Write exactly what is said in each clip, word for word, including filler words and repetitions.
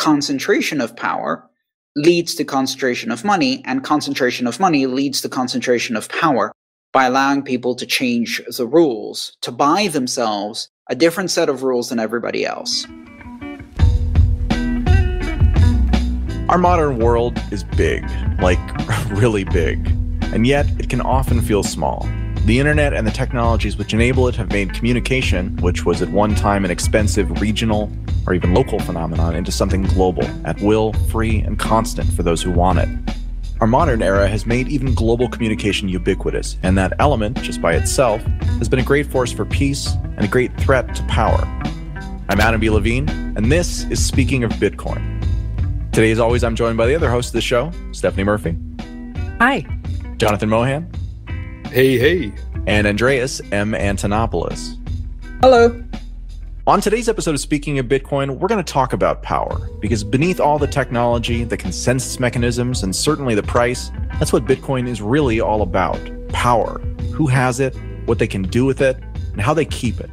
concentration of power leads to concentration of money, and concentration of money leads to concentration of power by allowing people to change the rules, to buy themselves a different set of rules than everybody else. Our modern world is big, like really big, and yet it can often feel small. The internet and the technologies which enable it have made communication, which was at one time an expensive regional or even local phenomenon, into something global, at will, free, and constant for those who want it. Our modern era has made even global communication ubiquitous, and that element, just by itself, has been a great force for peace and a great threat to power. I'm Adam B. Levine, and this is Speaking of Bitcoin. Today, as always, I'm joined by the other host of the show, Stephanie Murphy. Hi. Jonathan Mohan. Hey, hey. And Andreas M. Antonopoulos. Hello. On today's episode of Speaking of Bitcoin, we're going to talk about power, because beneath all the technology, the consensus mechanisms, and certainly the price, that's what Bitcoin is really all about. Power. Who has it, what they can do with it, and how they keep it.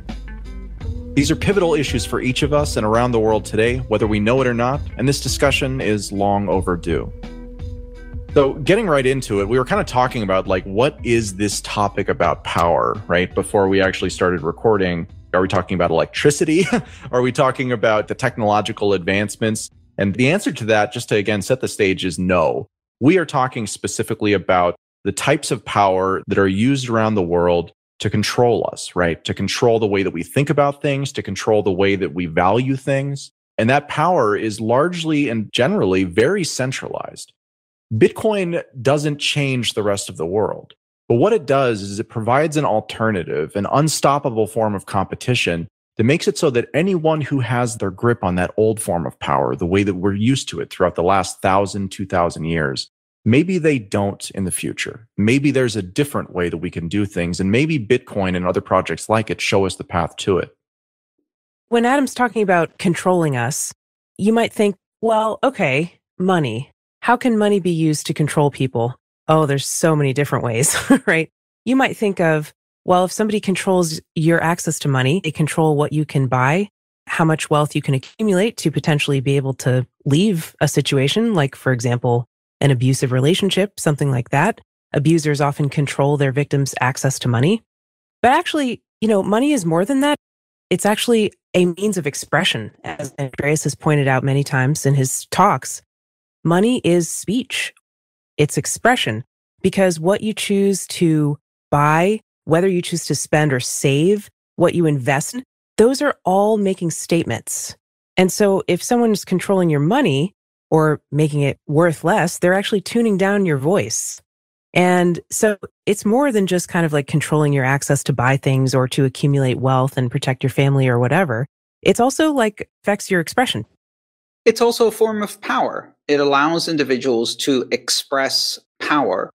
These are pivotal issues for each of us and around the world today, whether we know it or not, and this discussion is long overdue. So getting right into it, we were kind of talking about, like, what is this topic about power, right? Before we actually started recording, are we talking about electricity? Are we talking about the technological advancements? And the answer to that, just to again set the stage, is no. We are talking specifically about the types of power that are used around the world to control us, right? To control the way that we think about things, to control the way that we value things. And that power is largely and generally very centralized. Bitcoin doesn't change the rest of the world. But what it does is it provides an alternative, an unstoppable form of competition that makes it so that anyone who has their grip on that old form of power, the way that we're used to it throughout the last thousand, two thousand years, maybe they don't in the future. Maybe there's a different way that we can do things, and maybe Bitcoin and other projects like it show us the path to it. When Adam's talking about controlling us, you might think, well, okay, money. How can money be used to control people? Oh, there's so many different ways, right? You might think of, well, if somebody controls your access to money, they control what you can buy, how much wealth you can accumulate to potentially be able to leave a situation, like, for example, an abusive relationship, something like that. Abusers often control their victims' access to money. But actually, you know, money is more than that. It's actually a means of expression. As Andreas has pointed out many times in his talks, money is speech. It's expression, because what you choose to buy, whether you choose to spend or save, what you invest in, those are all making statements. And so if someone's controlling your money, or making it worth less, they're actually tuning down your voice. And so it's more than just kind of like controlling your access to buy things or to accumulate wealth and protect your family or whatever. It's also like affects your expression. It's also a form of power. It allows individuals to express power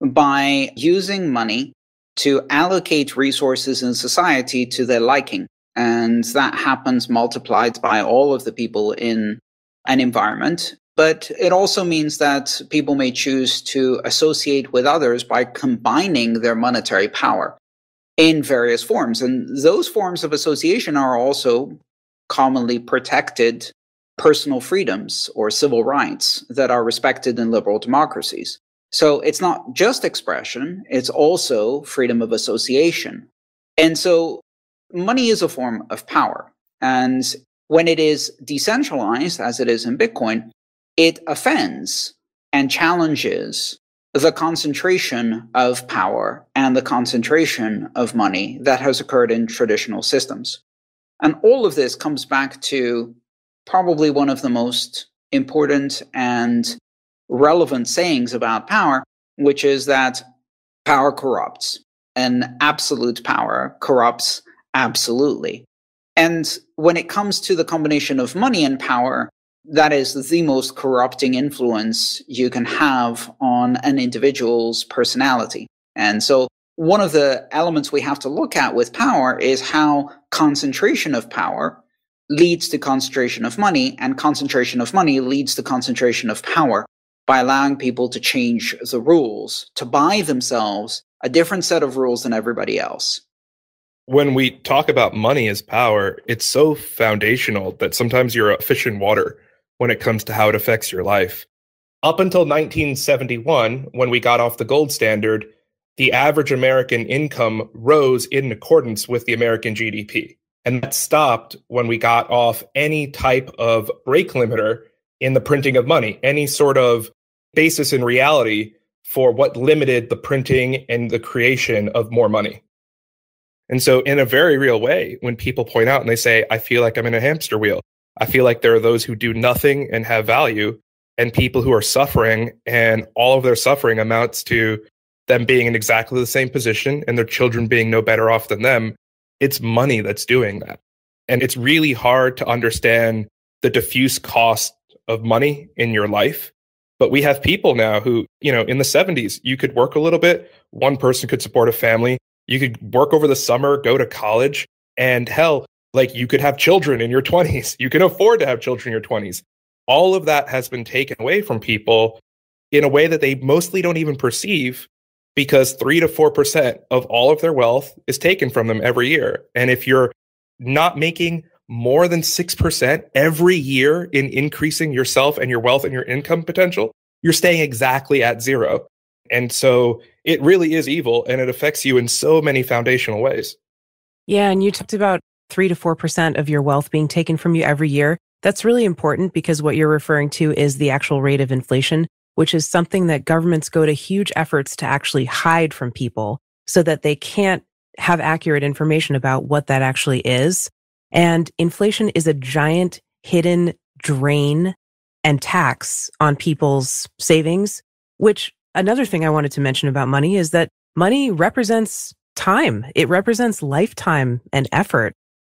by using money to allocate resources in society to their liking. And that happens multiplied by all of the people in an environment, but it also means that people may choose to associate with others by combining their monetary power in various forms. And those forms of association are also commonly protected personal freedoms or civil rights that are respected in liberal democracies. So it's not just expression, it's also freedom of association. And so money is a form of power. And when it is decentralized, as it is in Bitcoin, it offends and challenges the concentration of power and the concentration of money that has occurred in traditional systems. And all of this comes back to probably one of the most important and relevant sayings about power, which is that power corrupts, and absolute power corrupts absolutely. And when it comes to the combination of money and power, that is the most corrupting influence you can have on an individual's personality. And so one of the elements we have to look at with power is how concentration of power leads to concentration of money, and concentration of money leads to concentration of power by allowing people to change the rules, to buy themselves a different set of rules than everybody else. When we talk about money as power, it's so foundational that sometimes you're a fish in water. when it comes to how it affects your life. Up until nineteen seventy-one, when we got off the gold standard, the average American income rose in accordance with the American G D P. And that stopped when we got off any type of rate limiter in the printing of money, any sort of basis in reality for what limited the printing and the creation of more money. And so in a very real way, when people point out and they say, I feel like I'm in a hamster wheel, I feel like there are those who do nothing and have value and people who are suffering, and all of their suffering amounts to them being in exactly the same position and their children being no better off than them, it's money that's doing that. And it's really hard to understand the diffuse cost of money in your life. But we have people now who, you know, in the seventies, you could work a little bit. One person could support a family. You could work over the summer, go to college, and hell, like you could have children in your twenties. You can afford to have children in your twenties. All of that has been taken away from people in a way that they mostly don't even perceive, because three to four percent of all of their wealth is taken from them every year. And if you're not making more than six percent every year in increasing yourself and your wealth and your income potential, you're staying exactly at zero. And so it really is evil, and it affects you in so many foundational ways. Yeah, and you talked about three to four percent of your wealth being taken from you every year. That's really important, because what you're referring to is the actual rate of inflation, which is something that governments go to huge efforts to actually hide from people so that they can't have accurate information about what that actually is. And inflation is a giant hidden drain and tax on people's savings, which another thing I wanted to mention about money is that money represents time. It represents lifetime and effort,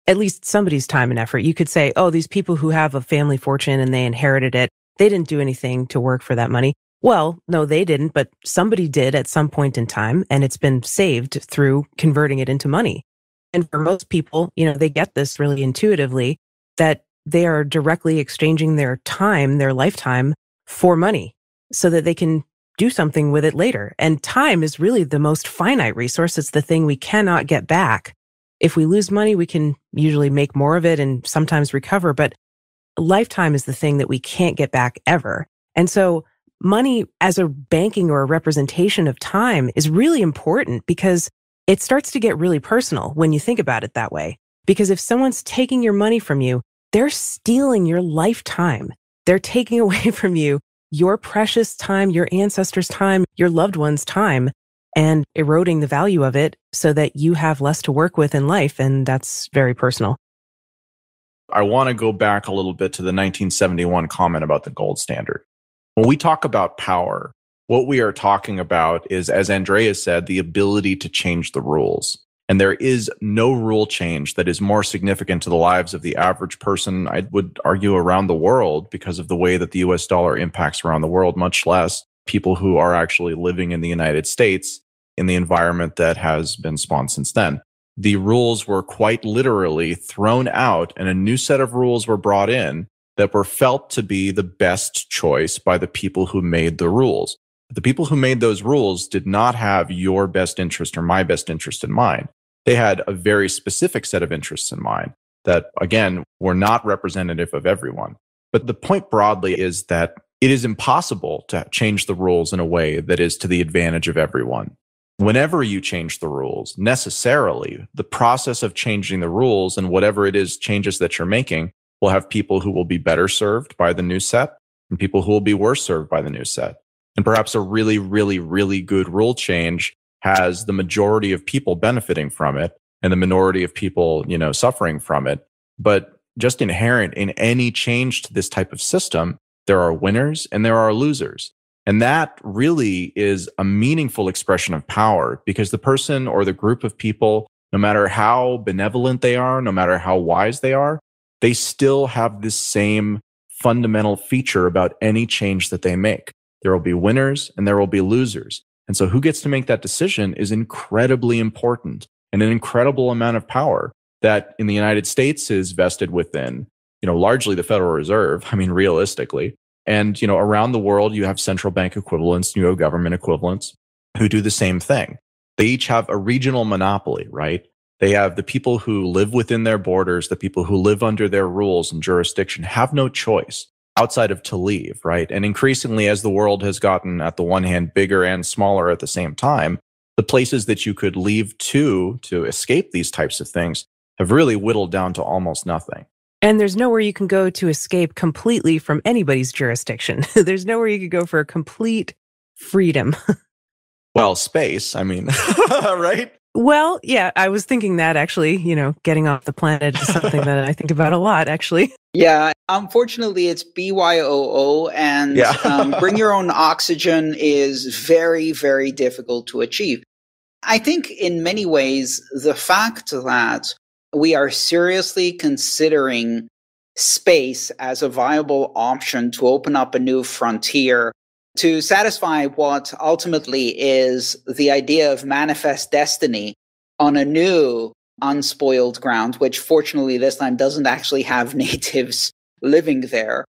at least somebody's time and effort. You could say, oh, these people who have a family fortune and they inherited it, they didn't do anything to work for that money. Well, no, they didn't, but somebody did at some point in time, and it's been saved through converting it into money. And for most people, you know, they get this really intuitively, that they are directly exchanging their time, their lifetime, for money so that they can do something with it later. And time is really the most finite resource. It's the thing we cannot get back. If we lose money, we can usually make more of it and sometimes recover, but lifetime is the thing that we can't get back ever. And so money as a banking or a representation of time is really important, because it starts to get really personal when you think about it that way. Because if someone's taking your money from you, they're stealing your lifetime. They're taking away from you your precious time, your ancestors' time, your loved ones' time, and eroding the value of it so that you have less to work with in life. And that's very personal. I want to go back a little bit to the nineteen seventy-one comment about the gold standard. When we talk about power, what we are talking about is, as Andreas said, the ability to change the rules. And there is no rule change that is more significant to the lives of the average person, I would argue, around the world, because of the way that the U S dollar impacts around the world, much less people who are actually living in the United States in the environment that has been spawned since then. The rules were quite literally thrown out, and a new set of rules were brought in that were felt to be the best choice by the people who made the rules. But the people who made those rules did not have your best interest or my best interest in mind. They had a very specific set of interests in mind that, again, were not representative of everyone. But the point broadly is that it is impossible to change the rules in a way that is to the advantage of everyone. Whenever you change the rules, necessarily, the process of changing the rules and whatever it is changes that you're making will have people who will be better served by the new set and people who will be worse served by the new set. And perhaps a really, really, really good rule change has the majority of people benefiting from it and the minority of people, you know, suffering from it. But just inherent in any change to this type of system, there are winners and there are losers. And that really is a meaningful expression of power, because the person or the group of people, no matter how benevolent they are, no matter how wise they are, they still have this same fundamental feature about any change that they make. There will be winners and there will be losers. And so who gets to make that decision is incredibly important, and an incredible amount of power that in the United States is vested within, you know, largely the Federal Reserve. I mean, realistically. And, you know, around the world, you have central bank equivalents, you know, government equivalents who do the same thing. They each have a regional monopoly, right? They have the people who live within their borders, the people who live under their rules and jurisdiction have no choice outside of Tlaib, right? And increasingly, as the world has gotten, at the one hand, bigger and smaller at the same time, the places that you could leave to to escape these types of things have really whittled down to almost nothing. And there's nowhere you can go to escape completely from anybody's jurisdiction. There's nowhere you could go for complete freedom. Well, space, I mean, right? Well, yeah, I was thinking that actually, you know, getting off the planet is something that I think about a lot, actually. Yeah, unfortunately, it's B Y O O, and yeah. um, bring your own oxygen is very, very difficult to achieve. I think in many ways, the fact that we are seriously considering space as a viable option to open up a new frontier to satisfy what ultimately is the idea of manifest destiny on a new unspoiled ground, which fortunately this time doesn't actually have natives living there.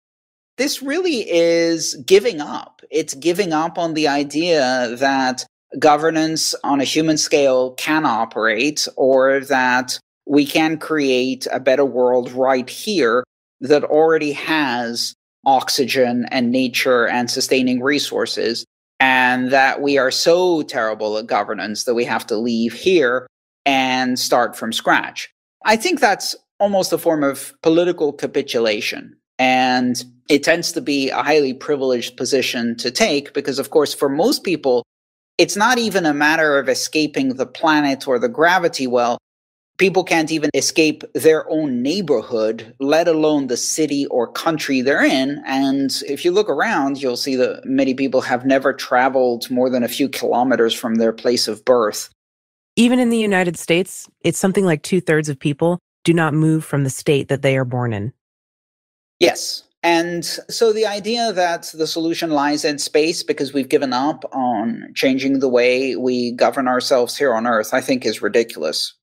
This really is giving up. It's giving up on the idea that governance on a human scale can operate, or that we can create a better world right here that already has oxygen and nature and sustaining resources, and that we are so terrible at governance that we have to leave here and start from scratch. I think that's almost a form of political capitulation, and it tends to be a highly privileged position to take because, of course, for most people, it's not even a matter of escaping the planet or the gravity well. People can't even escape their own neighborhood, let alone the city or country they're in. And if you look around, you'll see that many people have never traveled more than a few kilometers from their place of birth. Even in the United States, it's something like two-thirds of people do not move from the state that they are born in. Yes. And so the idea that the solution lies in space because we've given up on changing the way we govern ourselves here on Earth, I think is ridiculous.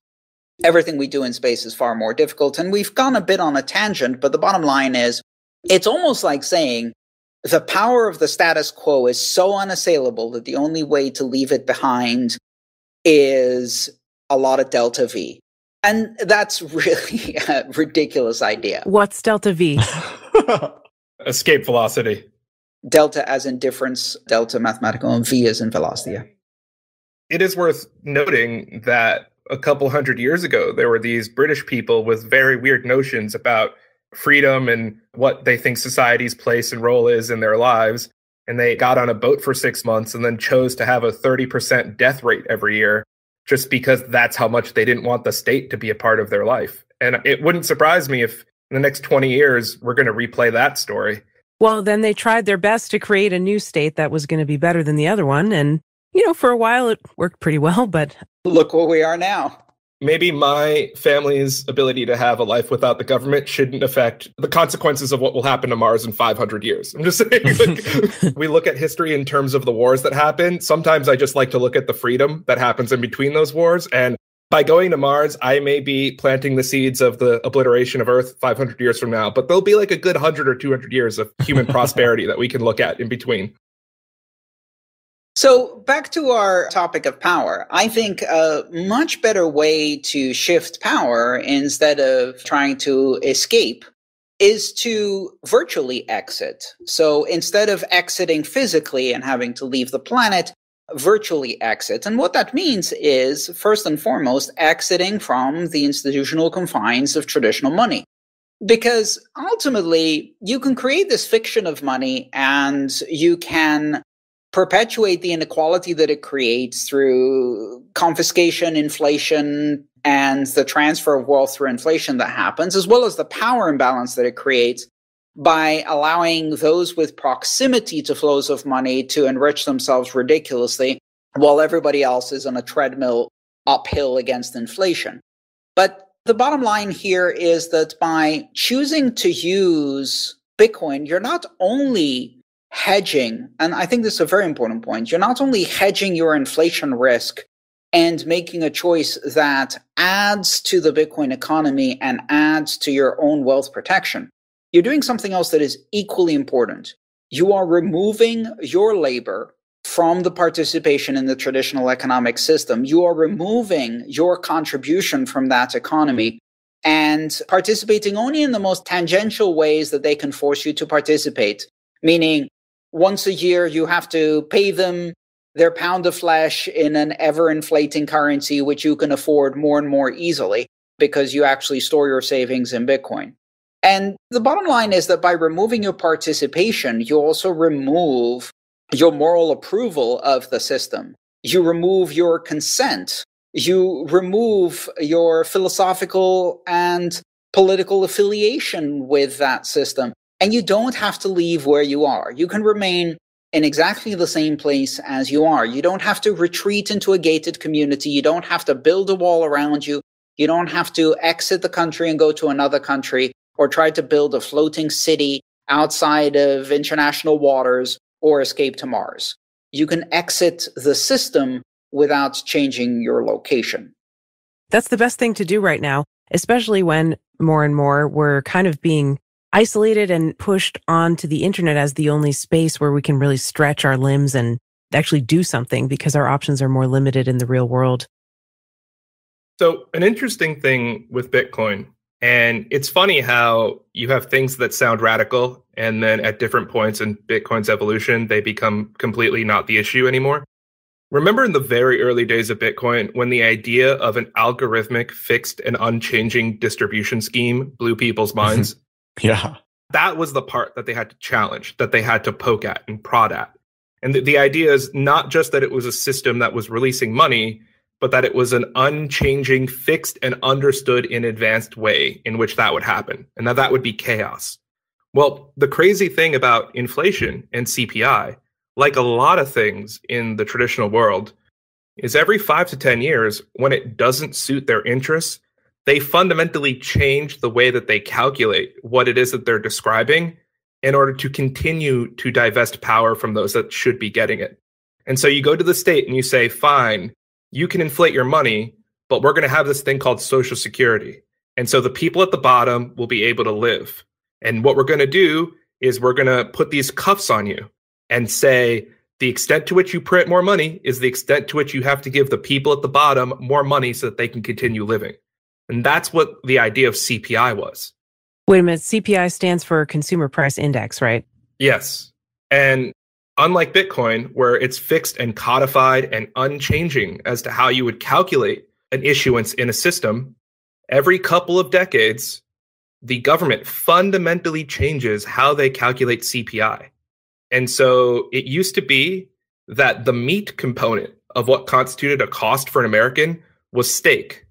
Everything we do in space is far more difficult, and we've gone a bit on a tangent, but the bottom line is, it's almost like saying the power of the status quo is so unassailable that the only way to leave it behind is a lot of delta V. And that's really a ridiculous idea. What's delta V? Escape velocity. Delta as in difference, delta mathematical, and V as in velocity. It is worth noting that a couple hundred years ago, there were these British people with very weird notions about freedom and what they think society's place and role is in their lives. And they got on a boat for six months and then chose to have a thirty percent death rate every year just because that's how much they didn't want the state to be a part of their life. And it wouldn't surprise me if in the next twenty years, we're going to replay that story. Well, then they tried their best to create a new state that was going to be better than the other one. And you know, for a while, it worked pretty well, but look where we are now. Maybe my family's ability to have a life without the government shouldn't affect the consequences of what will happen to Mars in five hundred years. I'm just saying, like, we look at history in terms of the wars that happen. Sometimes I just like to look at the freedom that happens in between those wars. And by going to Mars, I may be planting the seeds of the obliteration of Earth five hundred years from now, but there'll be like a good one hundred or two hundred years of human prosperity that we can look at in between. So back to our topic of power, I think a much better way to shift power instead of trying to escape is to virtually exit. So instead of exiting physically and having to leave the planet, virtually exit. And what that means is, first and foremost, exiting from the institutional confines of traditional money. Because ultimately, you can create this fiction of money and you can perpetuate the inequality that it creates through confiscation, inflation, and the transfer of wealth through inflation that happens, as well as the power imbalance that it creates by allowing those with proximity to flows of money to enrich themselves ridiculously while everybody else is on a treadmill uphill against inflation. But the bottom line here is that by choosing to use Bitcoin, you're not only hedging, and I think this is a very important point, you're not only hedging your inflation risk and making a choice that adds to the Bitcoin economy and adds to your own wealth protection, you're doing something else that is equally important. You are removing your labor from the participation in the traditional economic system. You are removing your contribution from that economy and participating only in the most tangential ways that they can force you to participate, meaning once a year you have to pay them their pound of flesh in an ever-inflating currency, which you can afford more and more easily because you actually store your savings in Bitcoin. And the bottom line is that by removing your participation, you also remove your moral approval of the system. You remove your consent. You remove your philosophical and political affiliation with that system. And you don't have to leave where you are. You can remain in exactly the same place as you are. You don't have to retreat into a gated community. You don't have to build a wall around you. You don't have to exit the country and go to another country or try to build a floating city outside of international waters or escape to Mars. You can exit the system without changing your location. That's the best thing to do right now, especially when more and more we're kind of being isolated and pushed onto the internet as the only space where we can really stretch our limbs and actually do something because our options are more limited in the real world. So an interesting thing with Bitcoin, and it's funny how you have things that sound radical, and then at different points in Bitcoin's evolution, they become completely not the issue anymore. Remember in the very early days of Bitcoin, when the idea of an algorithmic, fixed, and unchanging distribution scheme blew people's minds? Yeah. That was the part that they had to challenge, that they had to poke at and prod at. And th the idea is not just that it was a system that was releasing money, but that it was an unchanging, fixed, and understood in advanced way in which that would happen, and that that would be chaos. Well, the crazy thing about inflation and C P I, like a lot of things in the traditional world, is every five to ten years, when it doesn't suit their interests, they fundamentally change the way that they calculate what it is that they're describing in order to continue to divest power from those that should be getting it. And so you go to the state and you say, fine, you can inflate your money, but we're going to have this thing called Social Security. And so the people at the bottom will be able to live. And what we're going to do is we're going to put these cuffs on you and say, the extent to which you print more money is the extent to which you have to give the people at the bottom more money so that they can continue living. And that's what the idea of C P I was. Wait a minute, C P I stands for Consumer Price Index, right? Yes. And unlike Bitcoin, where it's fixed and codified and unchanging as to how you would calculate an issuance in a system, every couple of decades, the government fundamentally changes how they calculate C P I. And so it used to be that the meat component of what constituted a cost for an American was steak,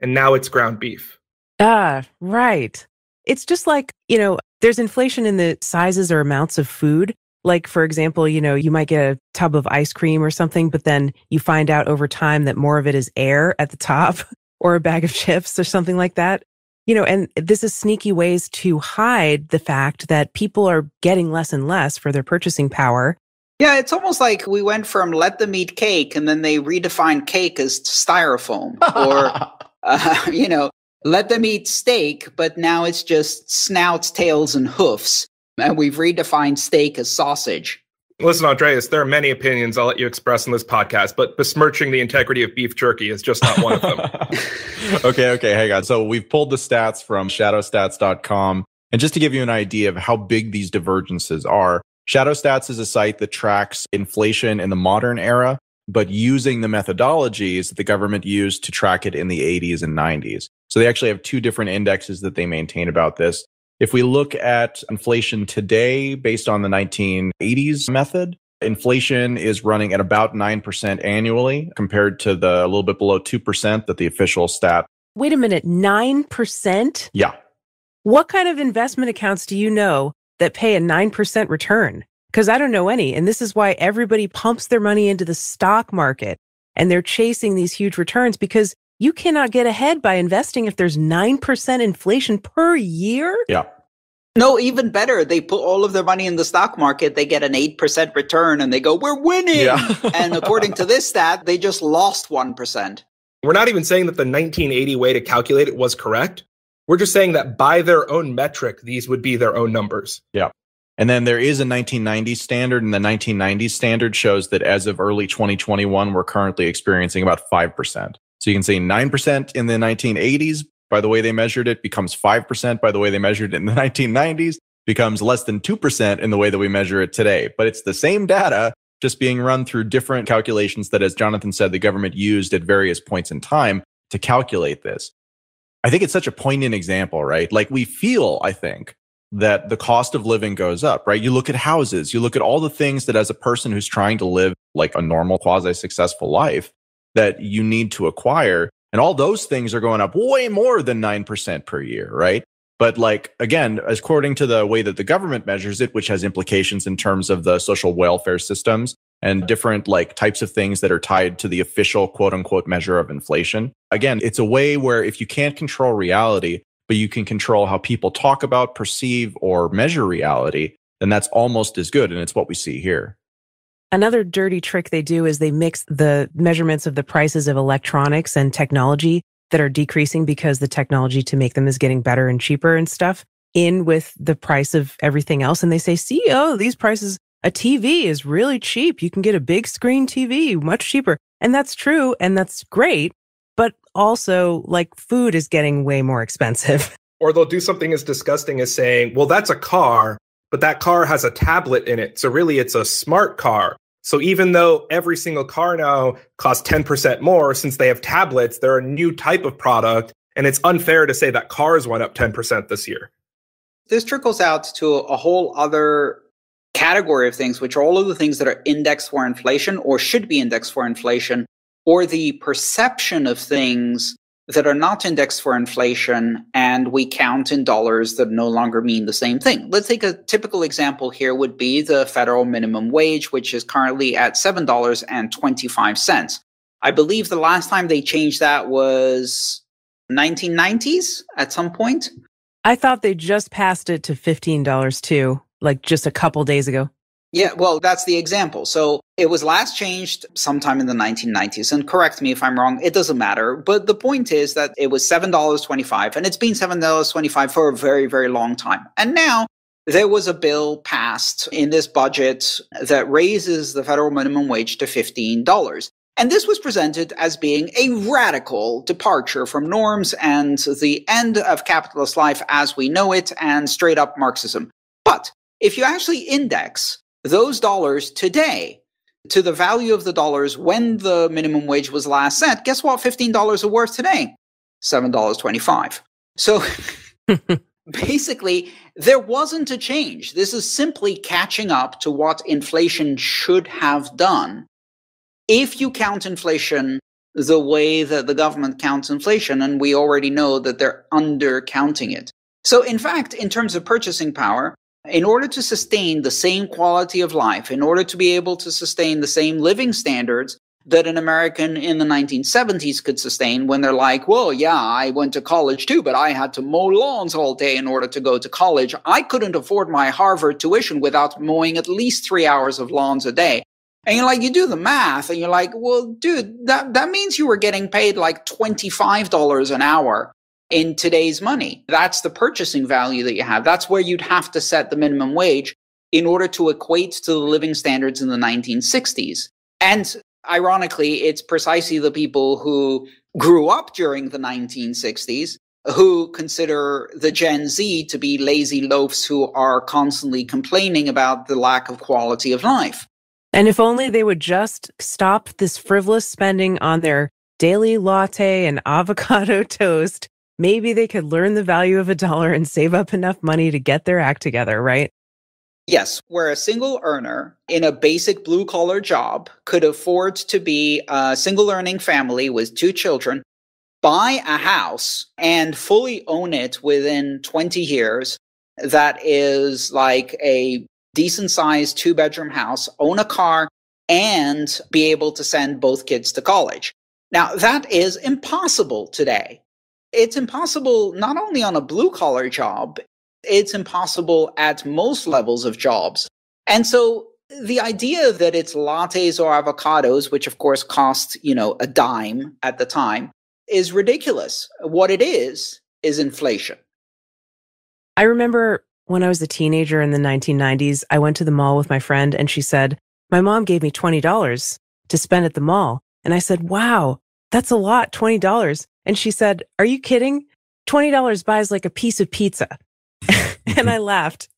and now it's ground beef. Ah, right. It's just like, you know, there's inflation in the sizes or amounts of food. Like, for example, you know, you might get a tub of ice cream or something, but then you find out over time that more of it is air at the top or a bag of chips or something like that. You know, and this is sneaky ways to hide the fact that people are getting less and less for their purchasing power. Yeah, it's almost like we went from let them eat cake and then they redefined cake as styrofoam or, uh, you know, let them eat steak, but now it's just snouts, tails, and hoofs. And we've redefined steak as sausage. Listen, Andreas, there are many opinions I'll let you express in this podcast, but besmirching the integrity of beef jerky is just not one of them. okay, okay, hang on. So we've pulled the stats from shadow stats dot com. And just to give you an idea of how big these divergences are, ShadowStats is a site that tracks inflation in the modern era, but using the methodologies that the government used to track it in the eighties and nineties. So they actually have two different indexes that they maintain about this. If we look at inflation today, based on the nineteen eighties method, inflation is running at about nine percent annually compared to the a little bit below two percent that the official stat. Wait a minute, nine percent? Yeah. What kind of investment accounts do you know that pay a nine percent return? Because I don't know any. And this is why everybody pumps their money into the stock market and they're chasing these huge returns because you cannot get ahead by investing if there's nine percent inflation per year? Yeah. No, even better. They put all of their money in the stock market. They get an eight percent return and they go, we're winning. Yeah. And according to this stat, they just lost one percent. We're not even saying that the nineteen eighty way to calculate it was correct. We're just saying that by their own metric, these would be their own numbers. Yeah. And then there is a nineteen ninety standard, and the nineteen ninety standard shows that as of early twenty twenty-one, we're currently experiencing about five percent. So you can see nine percent in the nineteen eighties, by the way they measured it, becomes five percent by the way they measured it in the nineteen nineties, becomes less than two percent in the way that we measure it today. But it's the same data, just being run through different calculations that, as Jonathan said, the government used at various points in time to calculate this. I think it's such a poignant example, right? Like, we feel, I think, that the cost of living goes up, right? You look at houses, you look at all the things that, as a person who's trying to live like a normal, quasi-successful life, that you need to acquire. And all those things are going up way more than nine percent per year, right? But like, again, as according to the way that the government measures it, which has implications in terms of the social welfare systems and different like types of things that are tied to the official quote unquote measure of inflation. Again, it's a way where if you can't control reality, but you can control how people talk about, perceive, or measure reality, then that's almost as good. And it's what we see here. Another dirty trick they do is they mix the measurements of the prices of electronics and technology that are decreasing because the technology to make them is getting better and cheaper and stuff in with the price of everything else. And they say, see, oh, these prices, a T V is really cheap. You can get a big screen T V much cheaper. And that's true. And that's great. But also, like, food is getting way more expensive. Or they'll do something as disgusting as saying, well, that's a car, but that car has a tablet in it. So really, it's a smart car. So even though every single car now costs ten percent more, since they have tablets, they're a new type of product. And it's unfair to say that cars went up ten percent this year. This trickles out to a whole other category of things, which are all of the things that are indexed for inflation or should be indexed for inflation, or the perception of things that are not indexed for inflation and we count in dollars that no longer mean the same thing. Let's take a typical example here would be the federal minimum wage, which is currently at seven dollars and twenty-five cents. I believe the last time they changed that was nineteen nineties at some point. I thought they just passed it to fifteen dollars too, like just a couple days ago. Yeah, well, that's the example. So it was last changed sometime in the nineteen nineties. And correct me if I'm wrong, it doesn't matter. But the point is that it was seven dollars and twenty-five cents, and it's been seven dollars and twenty-five cents for a very, very long time. And now there was a bill passed in this budget that raises the federal minimum wage to fifteen dollars. And this was presented as being a radical departure from norms and the end of capitalist life as we know it and straight up Marxism. But if you actually index those dollars today to the value of the dollars when the minimum wage was last set, guess what fifteen dollars are worth today? seven dollars and twenty-five cents. So basically, there wasn't a change. This is simply catching up to what inflation should have done if you count inflation the way that the government counts inflation, and we already know that they're undercounting it. So in fact, in terms of purchasing power, in order to sustain the same quality of life, in order to be able to sustain the same living standards that an American in the nineteen seventies could sustain when they're like, well, yeah, I went to college too, but I had to mow lawns all day in order to go to college. I couldn't afford my Harvard tuition without mowing at least three hours of lawns a day. And you're like, you do the math and you're like, well, dude, that, that means you were getting paid like twenty-five dollars an hour in today's money. That's the purchasing value that you have. That's where you'd have to set the minimum wage in order to equate to the living standards in the nineteen sixties. And ironically, it's precisely the people who grew up during the nineteen sixties who consider the Gen Z to be lazy loafs who are constantly complaining about the lack of quality of life. And if only they would just stop this frivolous spending on their daily latte and avocado toast, maybe they could learn the value of a dollar and save up enough money to get their act together, right? Yes, where a single earner in a basic blue-collar job could afford to be a single-earning family with two children, buy a house, and fully own it within twenty years. That is like a decent-sized two-bedroom house, own a car, and be able to send both kids to college. Now, that is impossible today. It's impossible not only on a blue-collar job, it's impossible at most levels of jobs. And so the idea that it's lattes or avocados, which of course cost, you know, a dime at the time, is ridiculous. What it is, is inflation. I remember when I was a teenager in the nineteen nineties, I went to the mall with my friend and she said, my mom gave me twenty dollars to spend at the mall. And I said, wow, that's a lot, twenty dollars. And she said, are you kidding? twenty dollars buys like a piece of pizza. And I laughed.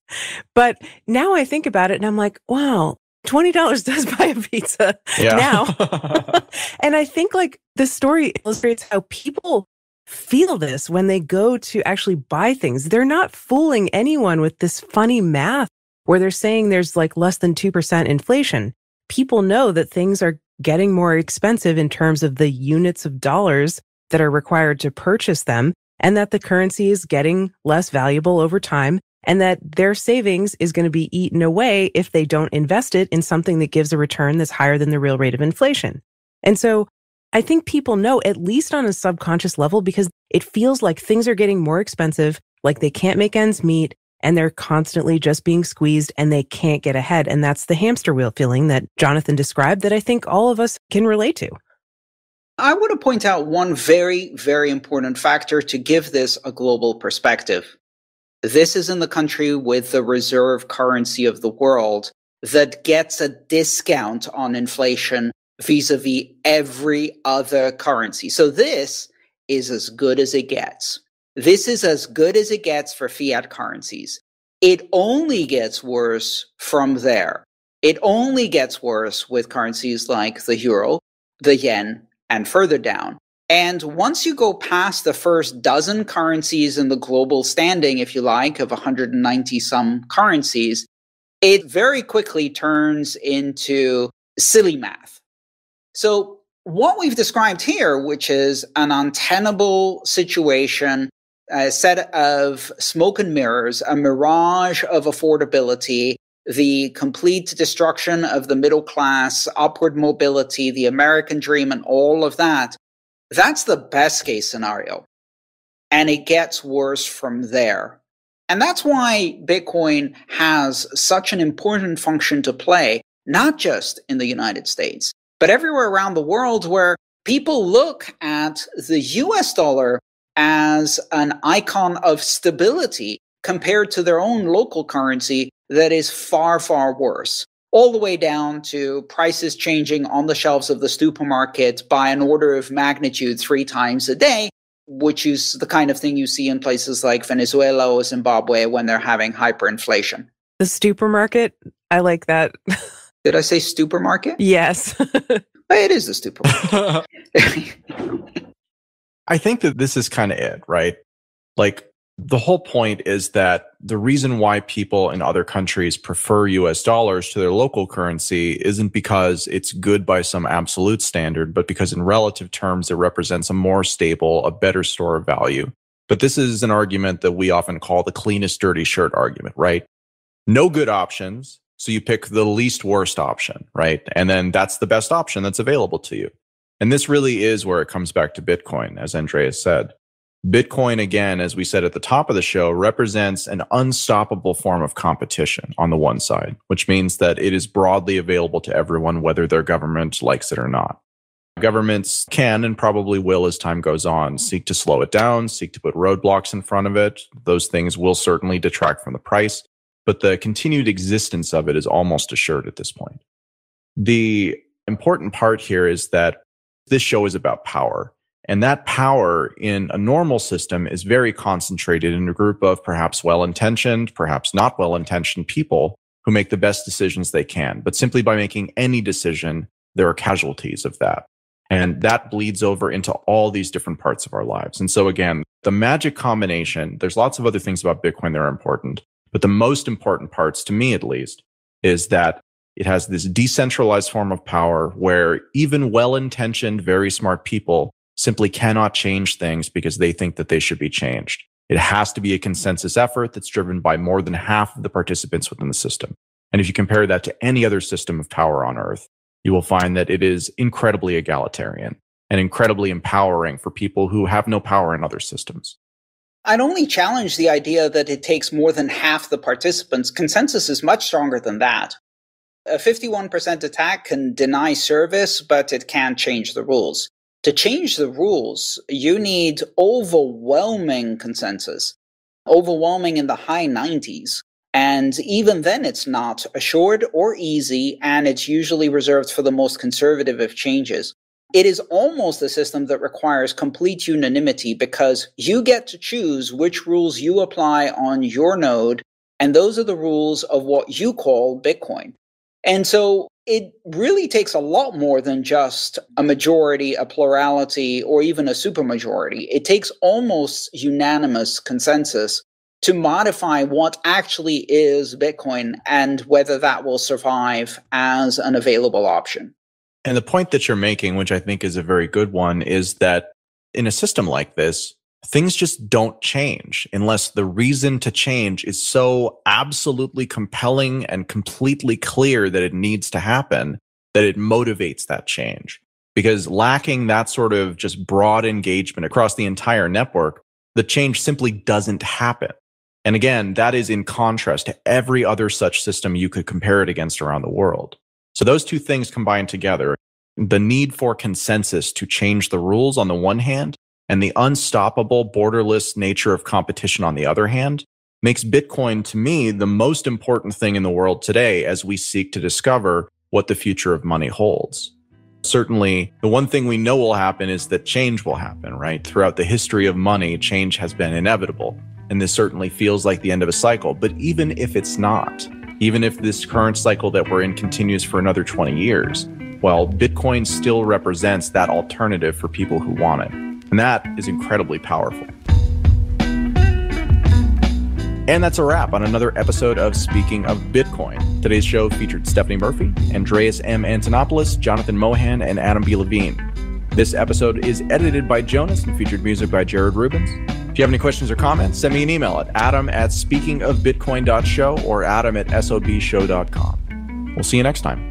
But now I think about it and I'm like, wow, twenty dollars does buy a pizza yeah. now. And I think like this story illustrates how people feel this when they go to actually buy things. They're not fooling anyone with this funny math where they're saying there's like less than two percent inflation. People know that things are getting more expensive in terms of the units of dollars that are required to purchase them, and that the currency is getting less valuable over time, and that their savings is going to be eaten away if they don't invest it in something that gives a return that's higher than the real rate of inflation. And so I think people know, at least on a subconscious level, because it feels like things are getting more expensive, like they can't make ends meet, and they're constantly just being squeezed and they can't get ahead. And that's the hamster wheel feeling that Jonathan described that I think all of us can relate to. I want to point out one very, very important factor to give this a global perspective. This is in the country with the reserve currency of the world that gets a discount on inflation vis-a-vis every other currency. So this is as good as it gets. This is as good as it gets for fiat currencies. It only gets worse from there. It only gets worse with currencies like the euro, the yen, and further down. And once you go past the first dozen currencies in the global standing, if you like, of one hundred ninety some currencies, it very quickly turns into silly math. So what we've described here, which is an untenable situation, a set of smoke and mirrors, a mirage of affordability, the complete destruction of the middle class, upward mobility, the American dream, and all of that, that's the best case scenario. And it gets worse from there. And that's why Bitcoin has such an important function to play, not just in the United States, but everywhere around the world where people look at the U S dollar as an icon of stability compared to their own local currency that is far, far worse, all the way down to prices changing on the shelves of the supermarket by an order of magnitude three times a day, which is the kind of thing you see in places like Venezuela or Zimbabwe when they're having hyperinflation. The supermarket, I like that. Did I say supermarket? Yes. It is a supermarket. I think that this is kind of it, right? Like, the whole point is that the reason why people in other countries prefer U S dollars to their local currency isn't because it's good by some absolute standard, but because in relative terms, it represents a more stable, a better store of value. But this is an argument that we often call the cleanest dirty shirt argument, right? No good options, so you pick the least worst option, right? And then that's the best option that's available to you. And this really is where it comes back to Bitcoin, as Andreas said. Bitcoin, again, as we said at the top of the show, represents an unstoppable form of competition on the one side, which means that it is broadly available to everyone, whether their government likes it or not. Governments can and probably will, as time goes on, seek to slow it down, seek to put roadblocks in front of it. Those things will certainly detract from the price, but the continued existence of it is almost assured at this point. The important part here is that this show is about power. And that power in a normal system is very concentrated in a group of perhaps well-intentioned, perhaps not well-intentioned people who make the best decisions they can. But simply by making any decision, there are casualties of that. And that bleeds over into all these different parts of our lives. And so again, the magic combination, there's lots of other things about Bitcoin that are important, but the most important parts, to me at least, is that it has this decentralized form of power where even well-intentioned, very smart people simply cannot change things because they think that they should be changed. It has to be a consensus effort that's driven by more than half of the participants within the system. And if you compare that to any other system of power on Earth, you will find that it is incredibly egalitarian and incredibly empowering for people who have no power in other systems. I'd only challenge the idea that it takes more than half the participants. Consensus is much stronger than that. A fifty-one percent attack can deny service, but it can't change the rules. To change the rules, you need overwhelming consensus, overwhelming in the high nineties. And even then, it's not assured or easy, and it's usually reserved for the most conservative of changes. it is almost a system that requires complete unanimity, because you get to choose which rules you apply on your node, and those are the rules of what you call Bitcoin. And so it really takes a lot more than just a majority, a plurality, or even a supermajority. It takes almost unanimous consensus to modify what actually is Bitcoin and whether that will survive as an available option. And the point that you're making, which I think is a very good one, is that in a system like this, things just don't change unless the reason to change is so absolutely compelling and completely clear that it needs to happen, that it motivates that change. Because lacking that sort of just broad engagement across the entire network, the change simply doesn't happen. And again, that is in contrast to every other such system you could compare it against around the world. So those two things combined together, the need for consensus to change the rules on the one hand, and the unstoppable, borderless nature of competition on the other hand, makes Bitcoin, to me, the most important thing in the world today as we seek to discover what the future of money holds. Certainly, the one thing we know will happen is that change will happen, right? Throughout the history of money, change has been inevitable. And this certainly feels like the end of a cycle. But even if it's not, even if this current cycle that we're in continues for another twenty years, well, Bitcoin still represents that alternative for people who want it. And that is incredibly powerful. And that's a wrap on another episode of Speaking of Bitcoin. Today's show featured Stephanie Murphy, Andreas M. Antonopoulos, Jonathan Mohan, and Adam B. Levine. This episode is edited by Jonas and featured music by Jared Rubens. If you have any questions or comments, send me an email at adam at speaking of bitcoin dot show or adam at sobshow dot com. We'll see you next time.